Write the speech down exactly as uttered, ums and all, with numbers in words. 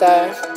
so.